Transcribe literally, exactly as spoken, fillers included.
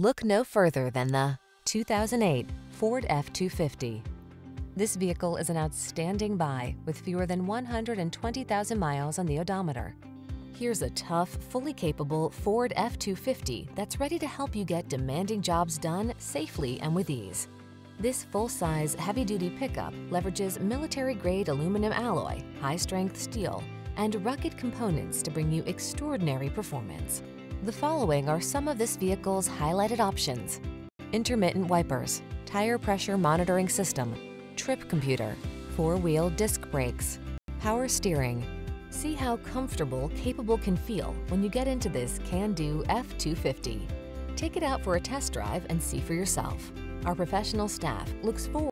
Look no further than the two thousand eight Ford F two fifty. This vehicle is an outstanding buy with fewer than one hundred twenty thousand miles on the odometer. Here's a tough, fully capable Ford F two fifty that's ready to help you get demanding jobs done safely and with ease. This full-size, heavy-duty pickup leverages military-grade aluminum alloy, high-strength steel, and rugged components to bring you extraordinary performance. The following are some of this vehicle's highlighted options: intermittent wipers, tire pressure monitoring system, trip computer, four-wheel disc brakes, power steering. See how comfortable capable can feel when you get into this can-do F two fifty. Take it out for a test drive and see for yourself. Our professional staff looks forward